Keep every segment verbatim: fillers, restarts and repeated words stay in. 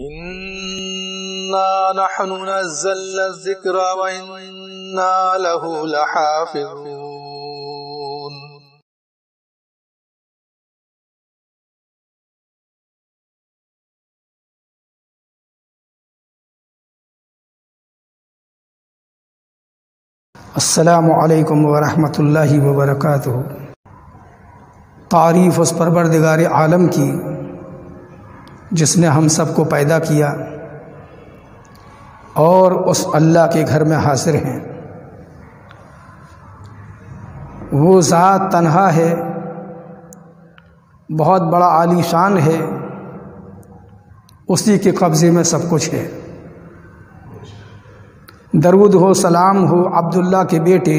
इन्ना नहनु नज़्ज़लना ज़िक्रा व इन्ना लहु लहाफ़िज़ून। अस्सलामु अलैकुम व रहमतुल्लाहि व बरकातुहू। तारीफ़ उस परवरदिगार आलम की जिसने हम सब को पैदा किया और उस अल्लाह के घर में हाज़िर हैं। वो ज़ात तन्हा है, बहुत बड़ा आलीशान है, उसी के कब्ज़े में सब कुछ है। दरूद हो, सलाम हो अब्दुल्ला के बेटे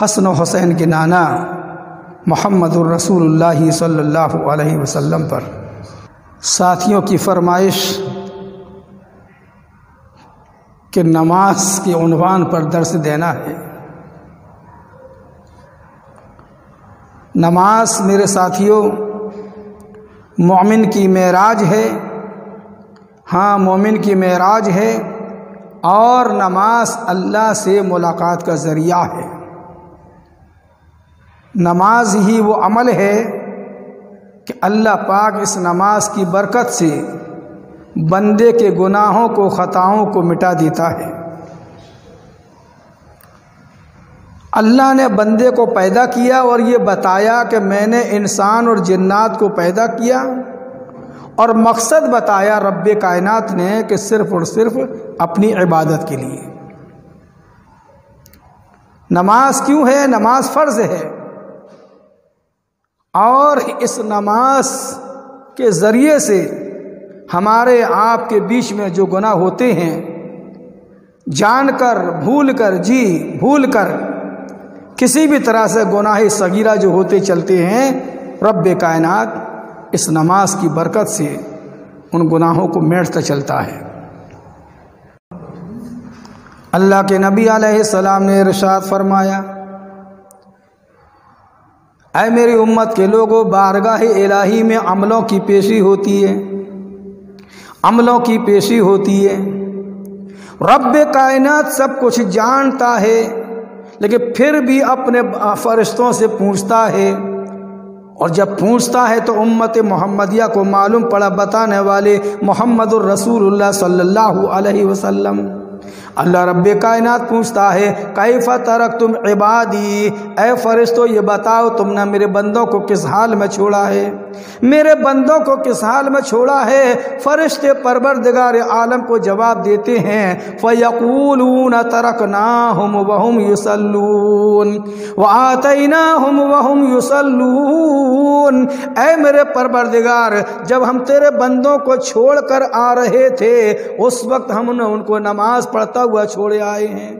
हसन और हुसैन के नाना मुहम्मदुर रसूलुल्लाह सल्लल्लाहु अलैहि वसल्लम पर। साथियों की फरमाइश कि नमाज के उन्वान पर दर्स देना है। नमाज मेरे साथियों मोमिन की मेराज है। हाँ, मोमिन की मेराज है और नमाज अल्लाह से मुलाकात का ज़रिया है। नमाज ही वो अमल है कि अल्लाह पाक इस नमाज की बरकत से बंदे के गुनाहों को, ख़ताओं को मिटा देता है। अल्लाह ने बंदे को पैदा किया और ये बताया कि मैंने इंसान और जिन्नात को पैदा किया और मकसद बताया रब्बे कायनात ने कि सिर्फ़ और सिर्फ़ अपनी इबादत के लिए। नमाज क्यों है? नमाज फ़र्ज़ है और इस नमाज के ज़रिए से हमारे आप के बीच में जो गुनाह होते हैं, जानकर, भूलकर, जी भूलकर किसी भी तरह से गुनाह सगीरा जो होते चलते हैं, रब्बे कायनात इस नमाज की बरकत से उन गुनाहों को मेटता चलता है। अल्लाह के नबी अलैहिस्सलाम ने इरशाद फरमाया, ऐ मेरी उम्मत के लोगों, बारगाह इलाही में अमलों की पेशी होती है, अमलों की पेशी होती है। रब्बे कायनात सब कुछ जानता है लेकिन फिर भी अपने फरिश्तों से पूछता है और जब पूछता है तो उम्मत मोहम्मदिया को मालूम पड़ा बताने वाले मोहम्मदुर रसूलुल्लाह सल्लल्लाहु अलैहि वसल्लम। अल्लाह रब्बे कायनात पूछता है, कैफ़ा तरकतुम इबादी, ऐ फरिश्तो ये बताओ तुमने मेरे बंदों को किस हाल में छोड़ा है, मेरे बंदों को किस हाल में छोड़ा है। फरिश्ते परवरदिगार आलम को जवाब देते हैं, फ़यक़ूलून तरकनाहुम वहुम युसल्लून व आतैनाहुम वहुम युसल्लून। ऐ मेरे परवरदिगार, जब हम तेरे बंदों को छोड़ कर आ रहे थे उस वक्त हमने उनको नमाज पढ़ता हुआ छोड़े आए हैं।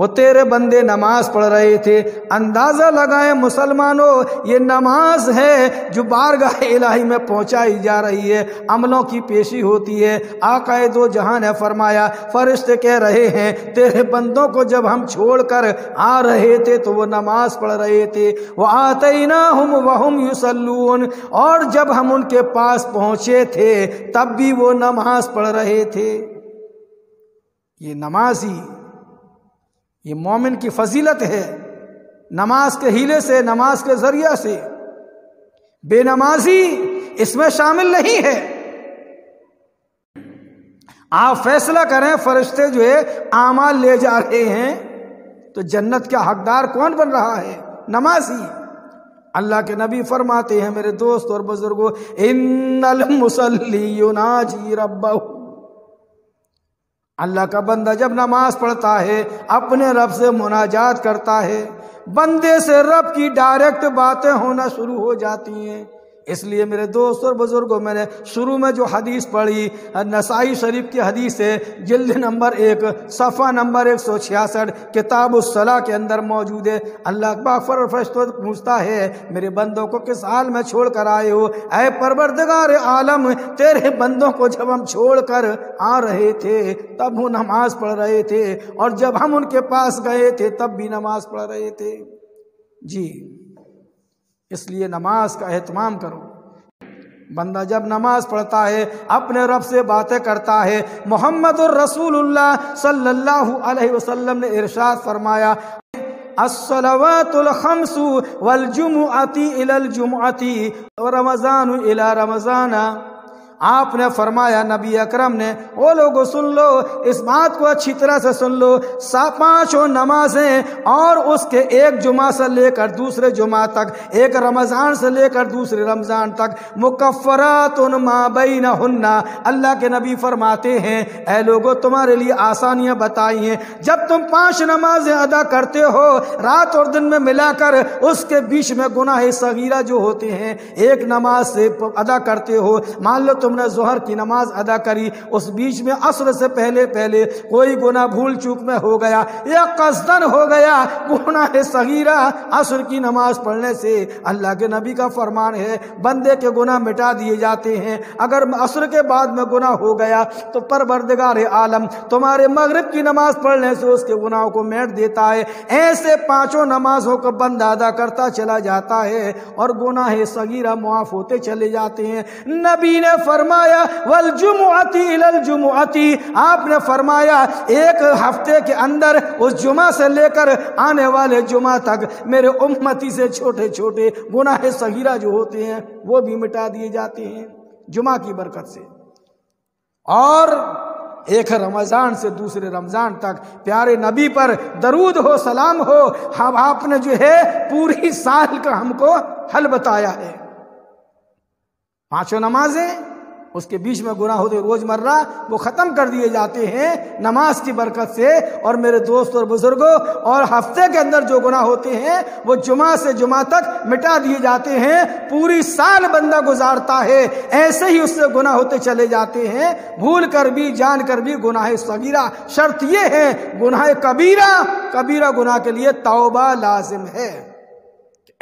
वो तेरे बंदे नमाज पढ़ रहे थे। अंदाज़ा लगाएं मुसलमानों, ये नमाज है जो बारगाह इलाही में पहुँचाई जा रही है, अमलों की पेशी होती है। आकाए दो जहां ने फरमाया, फरिश्ते कह रहे हैं तेरे बंदों को जब हम छोड़कर आ रहे थे तो वो नमाज पढ़ रहे थे। व आतैनाहुम वहुम युसल्लून, और जब हम उनके पास पहुँचे थे तब भी वो नमाज पढ़ रहे थे। ये नमाजी, ये मोमिन की फजीलत है। नमाज के हीले से, नमाज के ज़रिया से। बेनमाजी इसमें शामिल नहीं है। आप फैसला करें, फरिश्ते जो है आमाल ले जा रहे हैं तो जन्नत का हकदार कौन बन रहा है? नमाजी। अल्लाह के नबी फरमाते हैं, मेरे दोस्त और बुजुर्गों, इन्नल मुसल्ली युनाजी रब्बहु। अल्लाह का बंदा जब नमाज पढ़ता है अपने रब से मुनाजात करता है, बंदे से रब की डायरेक्ट बातें होना शुरू हो जाती हैं। इसलिए मेरे दोस्त और बुजुर्गों, मैंने शुरू में जो हदीस पढ़ी, नसाई शरीफ की हदीस है, जिल्द नंबर एक, सफ़ा नंबर एक सौ छियासठ किताब उस्सला के अंदर मौजूद है। अल्लाह पाक फरिश्तों से पूछता है, मेरे बंदों को किस हाल में छोड़ कर आए हो। ऐ परवरदिगार आलम, तेरे बंदों को जब हम छोड़ कर आ रहे थे तब वो नमाज पढ़ रहे थे और जब हम उनके पास गए थे तब भी नमाज पढ़ रहे थे। जी, इसलिए नमाज का एहतमाम करो। बंदा जब नमाज पढ़ता है, अपने रब से बातें करता है। मोहम्मदुर रसूलुल्लाह सल्लल्लाहु अलैहि वसल्लम ने इरशाद फरमाया, अस्सलावातुल खम्सु वल जुमुअती इलल जुमुअती व रमज़ानु इला रमज़ाना। आपने फरमाया नबी अकरम ने, ओ लोगो सुन लो, इस बात को अच्छी तरह से सुन लो, पाँचों नमाजें और उसके एक जुमा से लेकर दूसरे जुमा तक, एक रमज़ान से लेकर दूसरे रमज़ान तक, मुकफ़रातुन मा बैनहुन्ना। अल्लाह के नबी फरमाते हैं, ऐ लोगो तुम्हारे लिए आसानियाँ बताई हैं, जब तुम पाँच नमाजें अदा करते हो रात और दिन में मिलाकर, उसके बीच में गुनाह सगीरा जो होते हैं एक नमाज से अदा करते हो। मान लो तुमने जोहर की नमाज अदा करी, उस बीच में असर से पहले पहले कोई गुनाह भूल चूक में हो गया या कसदन हो गया, गुनाह सगीरा असर की नमाज पढ़ने से अल्लाह के नबी का फरमान है बंदे के गुनाह मिटा दिए जाते हैं। अगर असर के बाद में गुनाह हो गया तो परवरदिगार आलम तुम्हारे मगरिब की नमाज पढ़ने से उसके गुनाहों को मिट देता है। ऐसे पाँचों नमाजों को बंदा अदा करता चला जाता है और गुनाह सगीरा मुआफ होते चले जाते हैं। नबी ने फरमाया वल जुमुअती इलल जुमुअती, आपने फरमाया एक हफ्ते के अंदर उस जुमा से लेकर आने वाले जुमा तक मेरे उम्मती से छोटे छोटे गुनाह सगीरा जो होते हैं वो भी मिटा दिए जाते हैं जुमा की बरकत से। और एक रमज़ान से दूसरे रमज़ान तक प्यारे नबी पर दरूद हो सलाम हो। हम आपने जो है पूरी साल का हमको हल बताया है, पाँचों नमाजें, उसके बीच में गुनाह होते रोज़मर्रा वो ख़त्म कर दिए जाते हैं नमाज की बरकत से। और मेरे दोस्त और बुज़ुर्गों, और हफ्ते के अंदर जो गुनाह होते हैं वो जुमा से जुमा तक मिटा दिए जाते हैं। पूरी साल बंदा गुजारता है, ऐसे ही उससे गुनाह होते चले जाते हैं, भूल कर भी जान कर भी गुनाह सगीरा। शर्त ये है गुनाह कबीरा, कबीरा गुनाह के लिए तौबा लाजिम है।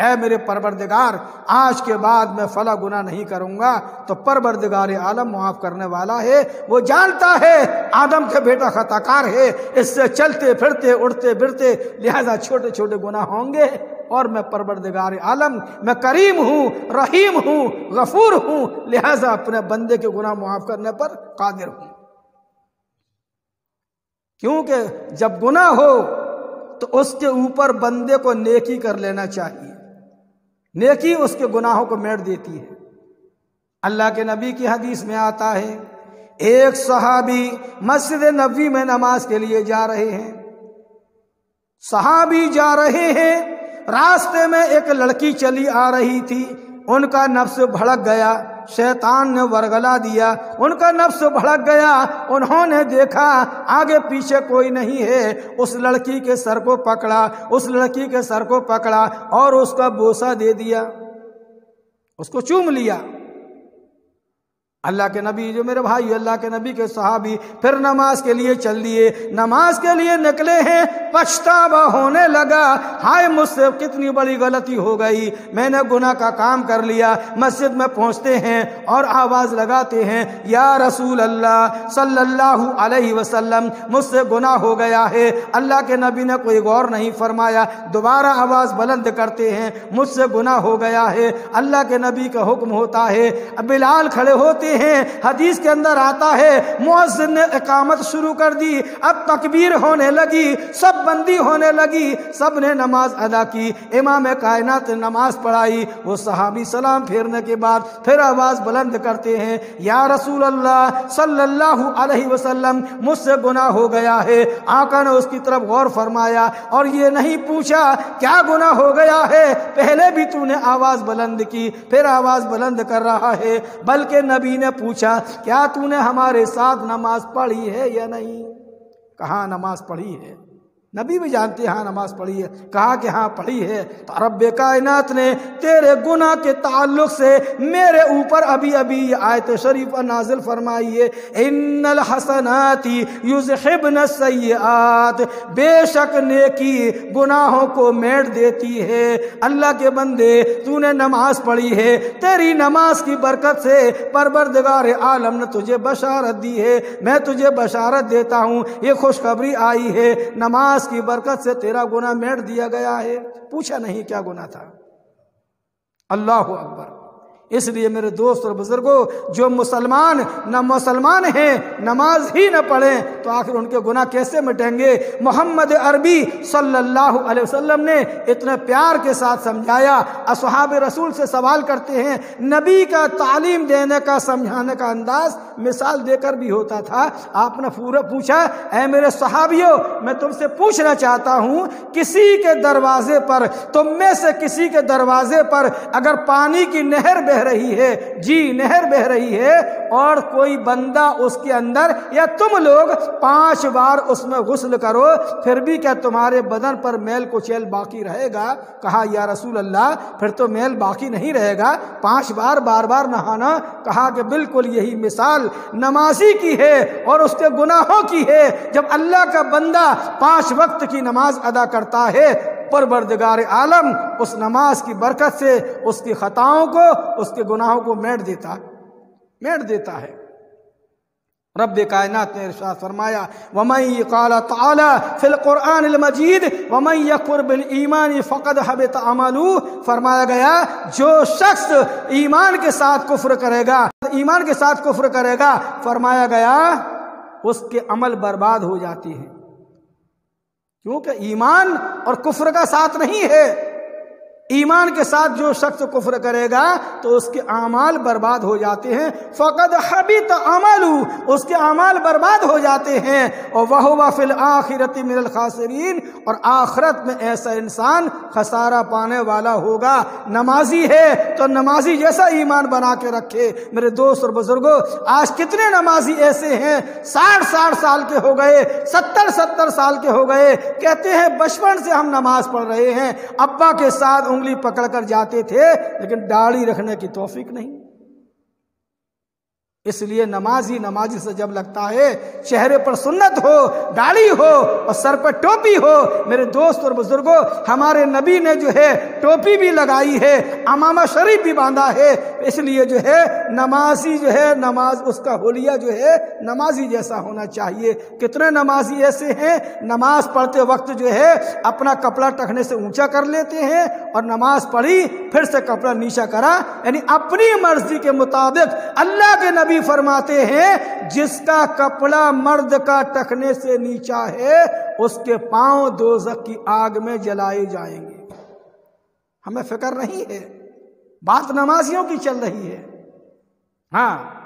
ऐ मेरे परवरदिगार, आज के बाद मैं फला गुनाह नहीं करूँगा। तो परवरदिगार आलम मुआफ़ करने वाला है, वो जानता है आदम के बेटा खताकार है, इससे चलते फिरते उड़ते बिरते लिहाजा छोटे छोटे गुनाह होंगे। और मैं परवरदिगार आलम, मैं करीम हूँ, रहीम हूँ, गफूर हूँ, लिहाजा अपने बंदे के गुनाह मुआफ़ करने पर कादिर हूँ। क्योंकि जब गुनाह हो तो उसके ऊपर बंदे को नेकी कर लेना चाहिए, नेकी उसके गुनाहों को मिट देती है। अल्लाह के नबी की हदीस में आता है, एक सहाबी मस्जिद नबी में नमाज के लिए जा रहे हैं, सहाबी जा रहे हैं, रास्ते में एक लड़की चली आ रही थी, उनका नफ्स भड़क गया, शैतान ने वरगला दिया, उनका नफ्स भड़क गया। उन्होंने देखा आगे पीछे कोई नहीं है, उस लड़की के सर को पकड़ा, उस लड़की के सर को पकड़ा और उसका बोसा दे दिया, उसको चूम लिया। अल्लाह के नबी, जो मेरे भाई, अल्लाह के नबी के सहाबी फिर नमाज के लिए चल दिए, नमाज के लिए निकले हैं, पछतावा होने लगा, हाय मुझसे कितनी बड़ी गलती हो गई, मैंने गुनाह का काम कर लिया। मस्जिद में पहुंचते हैं और आवाज़ लगाते हैं, या रसूल अल्लाह सल्लल्लाहु अलैहि वसल्लम, मुझसे गुनाह हो गया है। अल्लाह के नबी ने कोई गौर नहीं फरमाया, दोबारा आवाज़ बुलंद करते हैं, मुझसे गुनाह हो गया है। अल्लाह के नबी का हुक्म होता है, बिलाल खड़े होते हैं, हदीस के अंदर आता है, मुअज्जिन ने इकामत शुरू कर दी, अब तकबीर होने लगी, सब बंदी होने लगी, सब ने नमाज अदा की, इमाम कायनात ने नमाज पढ़ाई। वो सहाबी सलाम फेरने के बाद फिर आवाज़ बुलंद करते हैं, या रसूल अल्लाह सल्लल्लाहु अलैहि वसल्लम, मुझसे गुनाह हो गया है। आका ने उसकी तरफ गौर फरमाया और ये नहीं पूछा क्या गुनाह हो गया है, पहले भी तूने आवाज़ बुलंद की, फिर आवाज़ बुलंद कर रहा है, बल्कि नबी ने पूछा क्या तूने हमारे साथ नमाज पढ़ी है या नहीं, कहा नमाज पढ़ी है। नबी भी जानते हैं हाँ नमाज पढ़ी है, कहा कि हाँ पढ़ी है। तो रब्बे कायनात ने तेरे गुनाह के ताल्लुक से मेरे ऊपर अभी अभी ये आयत शरीफ नाजिल फरमाई है, इन्नल हसनाती युज़हिबन सय्यआत, बेशक नेकी गुनाहों को मेट देती है। अल्लाह के बंदे, तूने नमाज पढ़ी है, तेरी नमाज की बरकत से परवरदिगार आलम ने तुझे बशारत दी है, मैं तुझे बशारत देता हूँ, ये खुशखबरी आई है, नमाज की बरकत से तेरा गुनाह मिट दिया गया है। पूछा नहीं क्या गुनाह था। अल्लाहू अकबर। इसलिए मेरे दोस्त और बुजुर्गों, जो मुसलमान न मुसलमान हैं, नमाज ही न पढ़ें, तो आखिर उनके गुनाह कैसे मिटेंगे? मोहम्मद अरबी सल्लल्लाहु अलैहि वसल्लम ने इतने प्यार के साथ समझाया। असहाब रसूल से सवाल करते हैं, नबी का तालीम देने का, समझाने का अंदाज मिसाल देकर भी होता था। आपने पूरा पूछा, ऐ मेरे सहाबियों, मैं तुमसे पूछना चाहता हूँ, किसी के दरवाजे पर, तुम में से किसी के दरवाजे पर अगर पानी की नहर बह रही है, जी नहर बह रही है, और कोई बंदा उसके अंदर या तुम लोग पांच बार उसमें गुस्ल करो, फिर भी क्या तुम्हारे बदन पर मैल कुचैल बाकी रहेगा? कहा, या रसूल अल्लाह, फिर तो मैल बाकी नहीं रहेगा, पांच बार बार बार नहाना। कहा कि बिल्कुल यही मिसाल नमाजी की है और उसके गुनाहों की है। जब अल्लाह का बंदा पांच वक्त की नमाज अदा करता है, परवरदिगार आलम उस नमाज की बरकत से उसकी खताओं को, उसके गुनाहों को मेट देता मेट देता है। रब कायनात ने इरशाद फरमाया, वमई काला ताला फिल कुरानिल मजीद वमई यकुर बिल ईमान फ़क़द हबित अमलू। फरमाया गया, जो शख्स ईमान के साथ कुफ्र करेगा, ईमान के साथ कुफ्र करेगा, फरमाया गया उसके अमल बर्बाद हो जाते हैं, क्योंकि ईमान और कुफ्र का साथ नहीं है। ईमान के साथ जो शख्स कुफ्र करेगा तो उसके आमाल बर्बाद हो जाते हैं। फ़क़द हबित अमलू, उसके आमाल बर्बाद हो जाते हैं। और वह हुवा फिल आखिरति मिनल खासिरीन, और आखिरत में ऐसा इंसान खसारा पाने वाला होगा। नमाजी है तो नमाजी जैसा ईमान बना के रखे। मेरे दोस्त और बुजुर्गों, आज कितने नमाजी ऐसे हैं, साठ साठ साल के हो गए, सत्तर सत्तर साल के हो गए, कहते हैं बचपन से हम नमाज पढ़ रहे हैं, अब्बा के साथ उंगली पकड़ कर जाते थे, लेकिन दाढ़ी रखने की तौफीक नहीं। इसलिए नमाजी नमाजी से जब लगता है, चेहरे पर सुन्नत हो, दाढ़ी हो और सर पर टोपी हो। मेरे दोस्त और बुजुर्गों, हमारे नबी ने जो है टोपी भी लगाई है, अमामा शरीफ भी बांधा है। इसलिए जो है नमाजी जो है, नमाज उसका हुलिया जो है नमाजी जैसा होना चाहिए। कितने नमाजी ऐसे हैं, नमाज पढ़ते वक्त जो है अपना कपड़ा टखने से ऊंचा कर लेते हैं, और नमाज पढ़ी फिर से कपड़ा नीचा करा, यानी अपनी मर्जी के मुताबिक। अल्लाह के नबी फरमाते हैं, जिसका कपड़ा मर्द का टखने से नीचा है उसके पांव दोजख की आग में जलाए जाएंगे। हमें फिक्र नहीं है, बात नमाजियों की चल रही है। हाँ,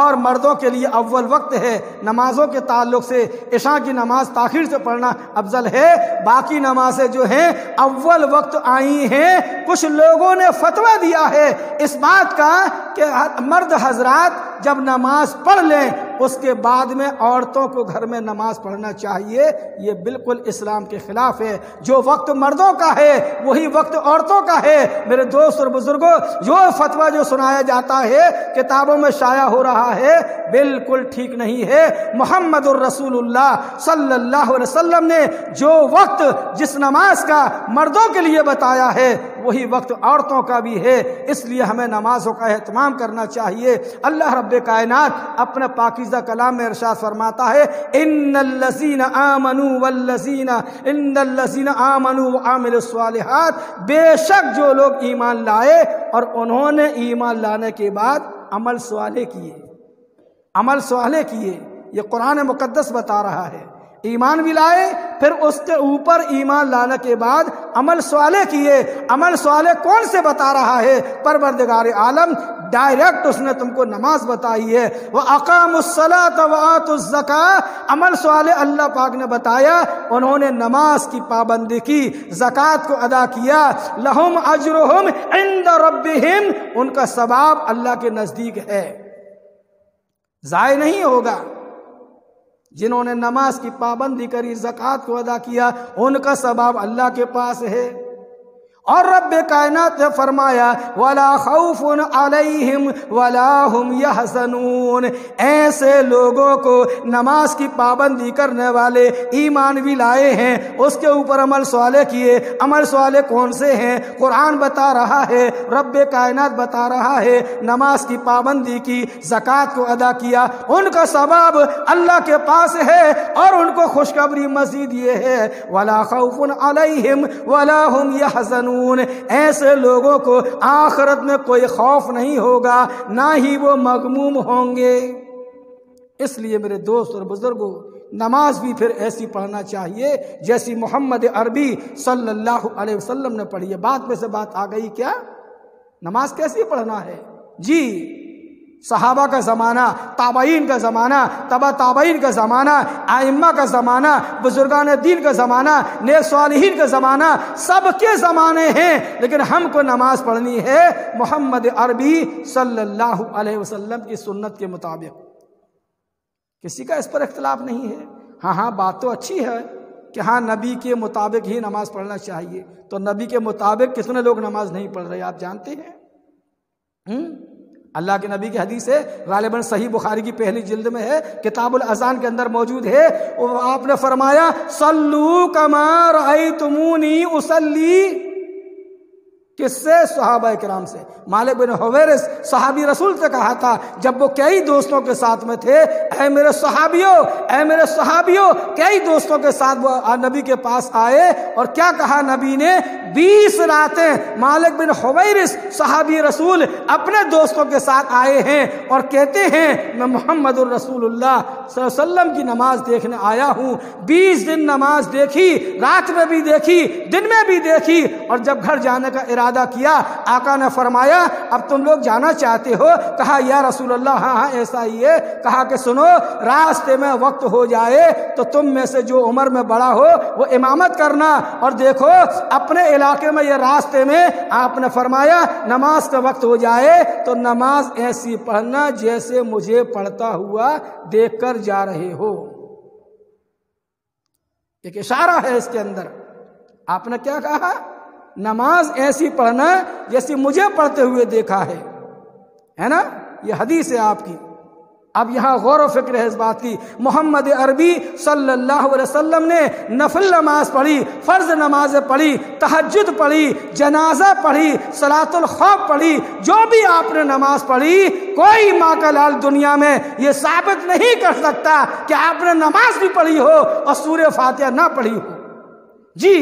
और मर्दों के लिए अव्वल वक्त है नमाजों के ताल्लुक से, इशा की नमाज ताखिर से पढ़ना अफजल है। बाकी नमाजें जो हैं अव्वल वक्त आई हैं। कुछ लोगों ने फतवा दिया है इस बात का कि मर्द हजरात जब नमाज पढ़ लें उसके बाद में औरतों को घर में नमाज पढ़ना चाहिए। ये बिल्कुल इस्लाम के खिलाफ है। जो वक्त मर्दों का है वही वक्त औरतों का है। मेरे दोस्त और बुजुर्गों, जो फतवा जो सुनाया जाता है, किताबों में शाया हो रहा है, बिल्कुल ठीक नहीं है। मुहम्मदुर रसूलुल्लाह सल्लल्लाहु अलैहि वसल्लम ने जो वक्त, जिस नमाज का मर्दों के लिए बताया है, वही वक्त औरतों का भी है। इसलिए हमें नमाजों का एहतमाम करना चाहिए। अल्लाह रब्बे कायनात अपने पाकीज़ा कलाम में इरशाद फरमाता है, इन्नल्लज़ीना आमनू वल्लज़ीना इन्नल्लज़ीना आमनू व आमिलुस्सॉलिहात, बेशक जो लोग ईमान लाए और उन्होंने ईमान लाने के बाद अमल सालेह किए, अमल सालेह किए, ये कुरान मुकद्दस बता रहा है। ईमान भी लाए, फिर उसके ऊपर ईमान लाने के बाद अमल सालेह किए। अमल सालेह कौन से बता रहा है? परवरदिगार आलम डायरेक्ट उसने तुमको नमाज बताई है। वह अक़ामुस्सलात व आतुज़्ज़कात, अमल सालेह अल्लाह पाक ने बताया, उन्होंने नमाज की पाबंदी की, ज़कात को अदा किया। लहुम अज्रुहुम इंद रब्बिहिम, उनका सवाब अल्लाह के नज़दीक है, ज़ाय नहीं होगा। जिन्होंने नमाज की पाबंदी करी, ज़कात को अदा किया, उनका सवाब अल्लाह के पास है। और रब कायनात ने फरमाया, वला खौफुन अलैहिम वला हुम यहज़नून, ऐसे लोगों को, नमाज की पाबंदी करने वाले, ईमान भी लाए हैं, उसके ऊपर अमल सालेह किए। अमल सालेह कौन से हैं? कुरान बता रहा है, रब कायनात बता रहा है। नमाज की पाबंदी की, ज़कात को अदा किया, उनका सवाब अल्लाह के पास है। और उनको खुशखबरी मजीद ये है, वला खौफुन अलैहिम वला हुम यहज़नून, मुहज़नून, ऐसे लोगों को आखिरत में कोई खौफ नहीं होगा, ना ही वो मगमूम होंगे। इसलिए मेरे दोस्त और बुजुर्गों, नमाज भी फिर ऐसी पढ़ना चाहिए जैसी मोहम्मद अरबी सल्लल्लाहु अलैहि वसल्लम ने पढ़ी है। बात में से बात आ गई क्या, नमाज कैसी पढ़ना है जी। सहाबा का ज़माना, ताबईन का ज़माना, तबा ताबईन का ज़माना, आइम्मा का ज़माना, बुजुर्गान दीन का ज़माना, नेक सालिहीन का ज़माना, सबके ज़माने हैं, लेकिन हमको नमाज पढ़नी है मोहम्मद अरबी सल्लल्लाहु अलैहि वसल्लम की सुन्नत के मुताबिक। किसी का इस पर इख्तलाफ नहीं है। हाँ हाँ, बात तो अच्छी है कि हाँ नबी के मुताबिक ही नमाज़ पढ़ना चाहिए, तो नबी के मुताबिक कितने लोग नमाज नहीं पढ़ रहे आप जानते हैं। हुँ? अल्लाह के नबी की हदीस है, गालिबन सही बुखारी की पहली जिल्द में है, किताबुल अज़ान के अंदर मौजूद है। आपने फरमाया सल्लू कमा रअयतुमूनी उसल्ली, किससे, सहाबा किराम से। मालिक बिन हुवैरिस सहाबी रसूल से कहा था जब वो कई दोस्तों के साथ में थे, ऐ मेरे सहाबियों, ऐ मेरे सहाबियों, कई दोस्तों के साथ वो नबी के पास आए और क्या कहा नबी ने, बीस रातें मालिक बिन हुवैरिस सहाबी रसूल अपने दोस्तों के साथ आए हैं और कहते हैं मैं मोहम्मदुर रसूलुल्लाह सल्लल्लाहु अलैहि वसल्लम की नमाज देखने आया हूँ। बीस दिन नमाज देखी, रात में भी देखी, दिन में भी देखी, और जब घर जाने का इरादा किया, आका ने फरमाया अब तुम लोग जाना चाहते हो, कहा या रसूलुल्लाह हाँ हाँ ऐसा ही है, कहा कि सुनो रास्ते में वक्त हो जाए तो तुम में से जो उम्र में बड़ा हो वो इमामत करना, और देखो अपने इलाके में या रास्ते में आपने फरमाया नमाज का वक्त हो जाए तो नमाज ऐसी पढ़ना जैसे मुझे पढ़ता हुआ देखकर जा रहे हो। एक इशारा है इसके अंदर। आपने क्या कहा, नमाज ऐसी पढ़ना जैसी मुझे पढ़ते हुए देखा है, है ना, ये हदीस है आपकी। अब यहाँ गौर व फिक्र है इस बात की, मोहम्मद अरबी सल्लल्लाहु अलैहि वसल्लम ने नफल नमाज पढ़ी, फ़र्ज़ नमाज़ें पढ़ी, तहज्जुद पढ़ी, जनाजा पढ़ी, सलातुल खौफ पढ़ी, जो भी आपने नमाज पढ़ी कोई माँ का लाल दुनिया में ये साबित नहीं कर सकता कि आपने नमाज भी पढ़ी हो और सूरह फातिहा ना पढ़ी हो। जी,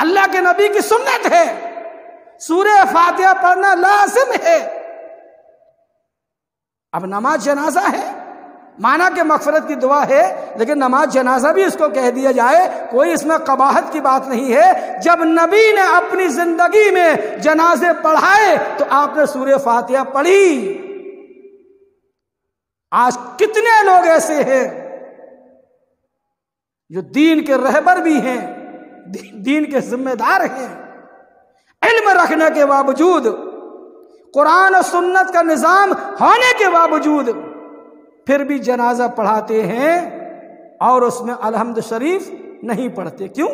अल्लाह के नबी की सुन्नत है, सूरह फातिहा पढ़ना लाज़िम है। अब नमाज जनाजा है, माना कि मगफरत की दुआ है, लेकिन नमाज जनाजा भी इसको कह दिया जाए, कोई इसमें कबाहत की बात नहीं है। जब नबी ने अपनी जिंदगी में जनाजे पढ़ाए तो आपने सूरह फातिहा पढ़ी। आज कितने लोग ऐसे हैं जो दीन के रहबर भी हैं, दीन के जिम्मेदार हैं, इल्म रखने के बावजूद, कुरान और सुन्नत का निज़ाम होने के बावजूद फिर भी जनाजा पढ़ाते हैं और उसमें अलहम्द शरीफ नहीं पढ़ते। क्यों?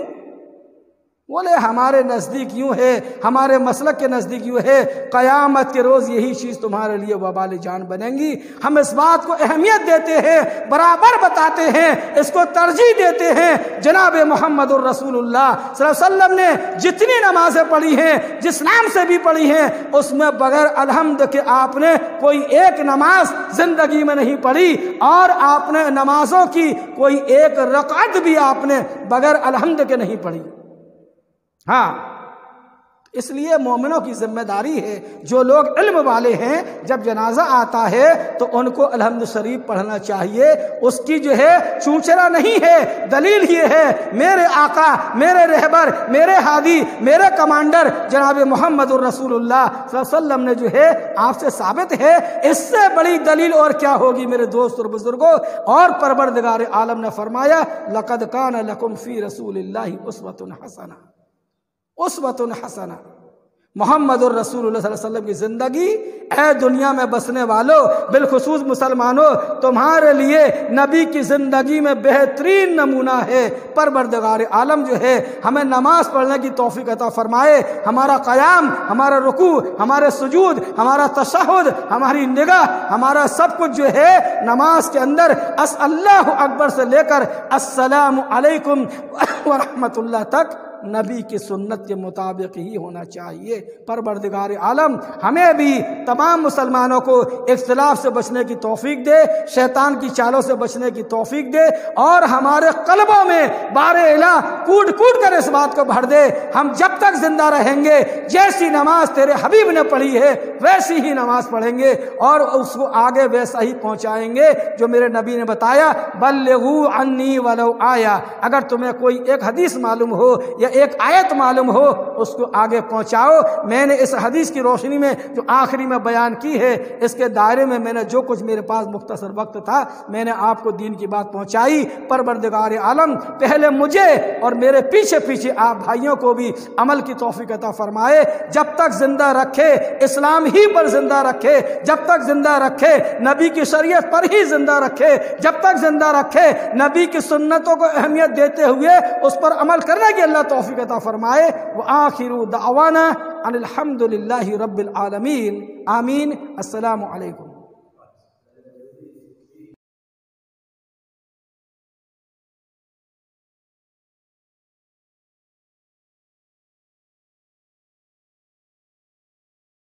बोले हमारे नज़दीक यूँ है, हमारे मसलक के नज़दीक यूँ है, क़यामत के रोज़ यही चीज़ तुम्हारे लिए वबाल जान बनेंगी। हम इस बात को अहमियत देते हैं, बराबर बताते हैं, इसको तरजीह देते हैं। जनाब मोहम्मद रसूलुल्लाह सल्लल्लाहु अलैहि वसल्लम ने जितनी नमाज़ें पढ़ी हैं, जिस नाम से भी पढ़ी हैं, उसमें बग़ैर अलहम्द के आपने कोई एक नमाज ज़िंदगी में नहीं पढ़ी, और आपने नमाजों की कोई एक रकात भी आपने बग़ैर अलहम्द के नहीं पढ़ी। हाँ, इसलिए मोमिनों की जिम्मेदारी है, जो लोग इल्म वाले हैं जब जनाजा आता है तो उनको अलहम्द शरीफ पढ़ना चाहिए, उसकी जो है चूचरा नहीं है। दलील ये है मेरे आका, मेरे रहबर, मेरे हादी, मेरे कमांडर जनाब मोहम्मद रसूलुल्लाह सल्लल्लाहु अलैहि वसल्लम ने जो है आपसे साबित है। इससे बड़ी दलील और क्या होगी मेरे दोस्त और बुजुर्गों। और परवरदिगार आलम ने फरमाया लक़द कान लकुम फ़ी रसूलिल्लाहि उसवतुन हसना, उसवतुन हसना, मोहम्मद और रसूलुल्लाह सल्लल्लाहु अलैहि वसल्लम की ज़िंदगी, ए दुनिया में बसने वालों, बिलखुसूस मुसलमानों, तुम्हारे लिए नबी की ज़िंदगी में बेहतरीन नमूना है। परवरदिगार आलम जो है हमें नमाज़ पढ़ने की तौफ़ीक़ अता फ़रमाए। हमारा क़याम, हमारा रुकू, हमारे सुजूद, हमारा तशहुद, हमारी निगाह, हमारा सब कुछ जो है नमाज के अंदर अस अल्लाहु अकबर से लेकर अस्सलामु अलैकुम व रहमतुल्लाह तक नबी की सुन्नत के मुताबिक ही होना चाहिए। परवरदिगार आलम हमें भी तमाम मुसलमानों को इख्तिलाफ से बचने की तौफीक दे, शैतान की चालों से बचने की तौफीक दे और हमारे कल्बों में बारे इला कूट कूट कर इस बात को भर दे, हम जब तक जिंदा रहेंगे जैसी नमाज तेरे हबीब ने पढ़ी है वैसी ही नमाज पढ़ेंगे और उसको आगे वैसा ही पहुंचाएंगे जो मेरे नबी ने बताया, बल्लिगू अन्नी वलो आया। अगर तुम्हें कोई एक हदीस मालूम हो या एक आयत मालूम हो उसको आगे पहुंचाओ। मैंने इस हदीस की रोशनी में जो आखिरी में बयान की है इसके दायरे में मैंने जो कुछ मेरे पास मुख्तसर वक्त था मैंने आपको दीन की बात पहुंचाई। परवरदिगार आलम पहले मुझे और मेरे पीछे पीछे आप भाइयों को भी अमल की तौफीक अता फरमाए, जब तक जिंदा रखे इस्लाम ही पर जिंदा रखे, जब तक जिंदा रखे नबी की शरीयत पर ही जिंदा रखे, जब तक जिंदा रखे नबी की सुन्नतों को अहमियत देते हुए उस पर अमल करने की अल्लाह तौफीक अता फरमाए। व आखिरु दावाना अनिल हम्दुलिल्लाहि रब्बिल आलमीन। आमीन। अस्सलामु अलैकुम।